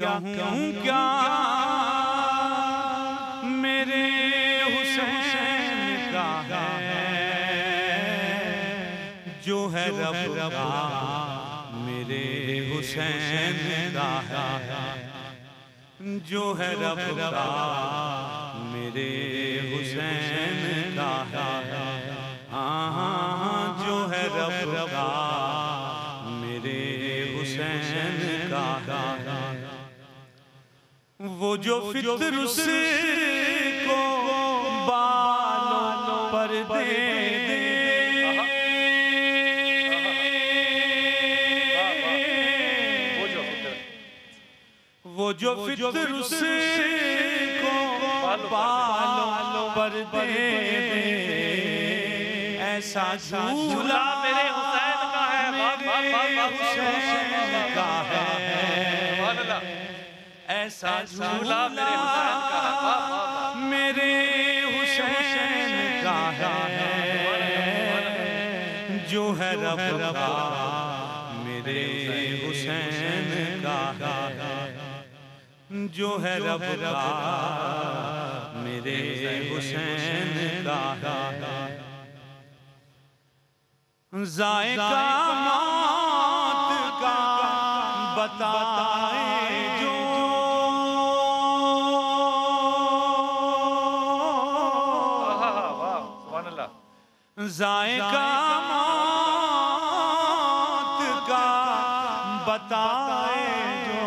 कहूँ क्या मेरे हुसैन का है जो है रब रबा, मेरे हुसैन का है जो है रब रबा, मेरे हुसैन का है। हाँ जो है रब रबा, मेरे हुसैन का है। वो जो फितर से को बालों पर दे दे, वो जो फितर से को बालों पर दे दे, ऐसा झूला मेरे हुसैन का है, हुसैन का है। ऐसा झूला मेरे हुसैन का, मेरे हुसैन का है जो है रब रबा, मेरे हुसैन का है जो है रब रबा, मेरे हुसैन का है। जायका मौत का बताए जो, जायका मौत का बताए जो,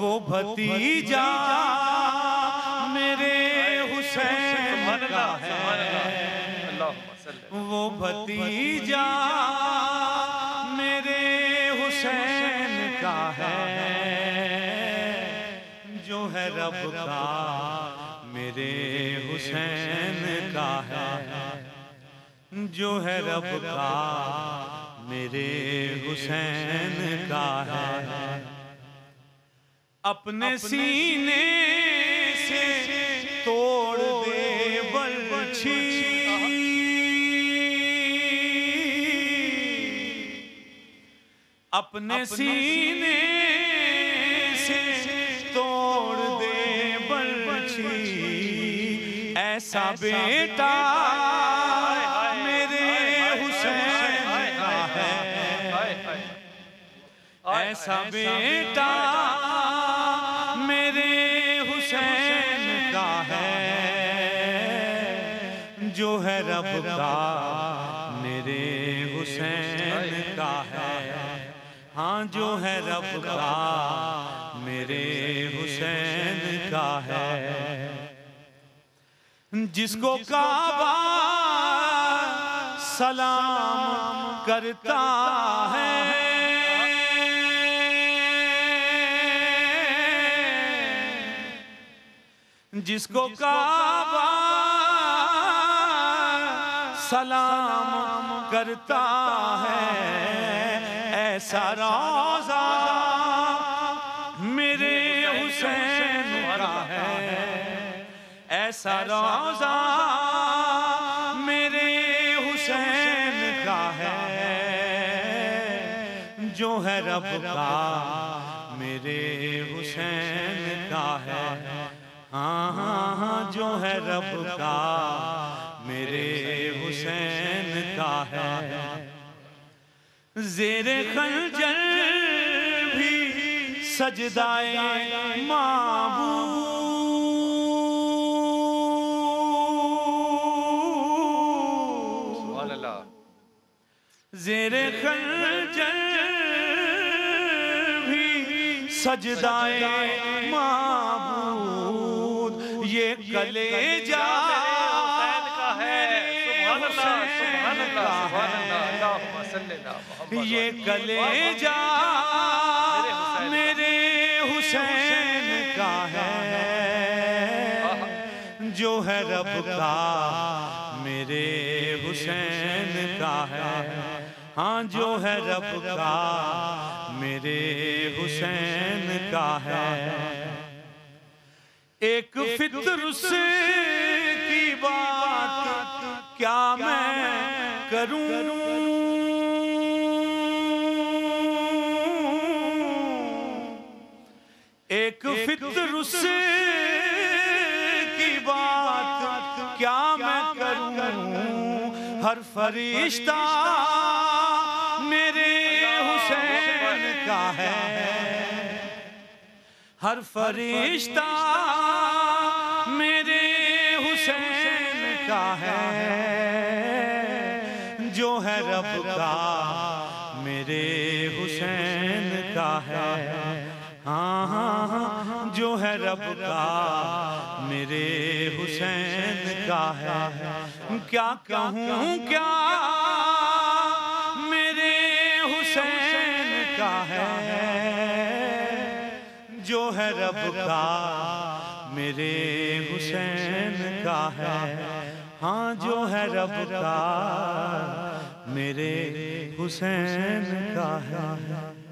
वो भतीजा मेरे हुसैन का है, वो भतीजा मेरे हुसैन का है जो है रब का, मेरे हुसैन का है जो है रब का, मेरे हुसैन का है। अपने सीने से तोड़ दे बरछी, अपने सीने से तोड़ दे बरछी, ऐसा बेटा ऐसा बेटा मेरे हुसैन का है जो है रब का, मेरे हुसैन का है। हाँ जो है रब का, मेरे हुसैन का है। जिसको काबा सलाम करता है, जिसको काबा सलाम करता है, ऐसा रोजा मेरे हुसैन का है, ऐसा रोजा मेरे हुसैन का है जो है रब का, मेरे हुसैन का है। हाँ जो है रब का, मेरे हुसैन का है। जेरे खंजर भी सजदाए माबूद, जेरे खंजर भी सजदाए माबूद, ये कलेजा हुसैन का है, सुभान अल्लाह सुभान अल्लाह सुभान अल्लाह, अल्लाहुम्मा सल्ली अला मुहम्मद। ये कलेजा मेरे हुसैन का है जो है रब का, मेरे हुसैन का है। हाँ जो है रब का, मेरे हुसैन का है। एक फितर से की बात क्या मैं करूं, फिक्र से की बात क्या मैं करूं, हर फरिश्ता मेरे हुसैन का है, हर फरिश्ता मेरे हुसैन का है, जो है रब का मेरे हुसैन का है, हाँ हाँ हाँ, जो है रब का मेरे हुसैन का है। क्या कहूँ क्या मेरे हुसैन का है, जो है रब का मेरे हुसैन का है, हाँ जो है रब का मेरे हुसैन का है।